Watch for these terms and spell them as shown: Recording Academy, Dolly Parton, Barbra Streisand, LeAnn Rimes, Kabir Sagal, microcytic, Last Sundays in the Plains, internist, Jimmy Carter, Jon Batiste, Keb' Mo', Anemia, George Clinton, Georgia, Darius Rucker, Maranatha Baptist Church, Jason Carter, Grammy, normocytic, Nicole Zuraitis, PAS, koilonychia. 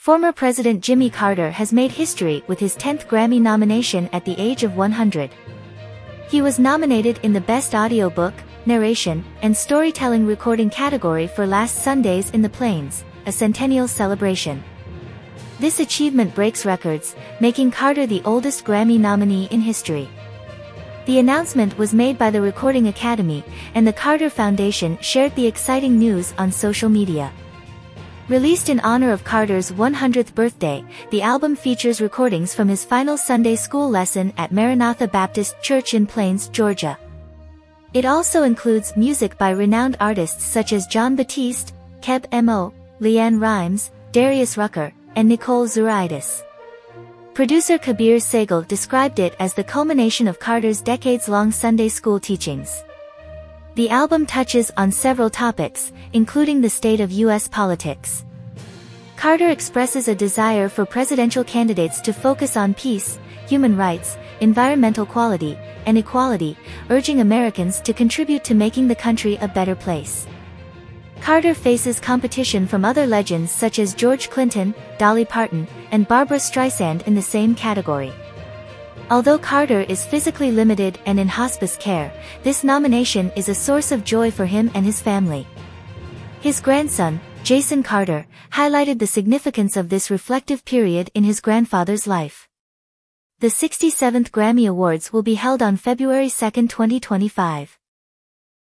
Former President Jimmy Carter has made history with his 10th Grammy nomination at the age of 100. He was nominated in the Best Audiobook, Narration, and Storytelling Recording category for Last Sundays in the Plains, a centennial celebration. This achievement breaks records, making Carter the oldest Grammy nominee in history. The announcement was made by the Recording Academy, and the Carter Foundation shared the exciting news on social media. Released in honor of Carter's 100th birthday, the album features recordings from his final Sunday school lesson at Maranatha Baptist Church in Plains, Georgia. It also includes music by renowned artists such as Jon Batiste, Keb' Mo', LeAnn Rimes, Darius Rucker, and Nicole Zuraitis. Producer Kabir Sagal described it as the culmination of Carter's decades-long Sunday school teachings. The album touches on several topics, including the state of U.S. politics. Carter expresses a desire for presidential candidates to focus on peace, human rights, environmental quality, and equality, urging Americans to contribute to making the country a better place. Carter faces competition from other legends such as George Clinton, Dolly Parton, and Barbra Streisand in the same category. Although Carter is physically limited and in hospice care, this nomination is a source of joy for him and his family. His grandson, Jason Carter, highlighted the significance of this reflective period in his grandfather's life. The 67th Grammy Awards will be held on February 2, 2025.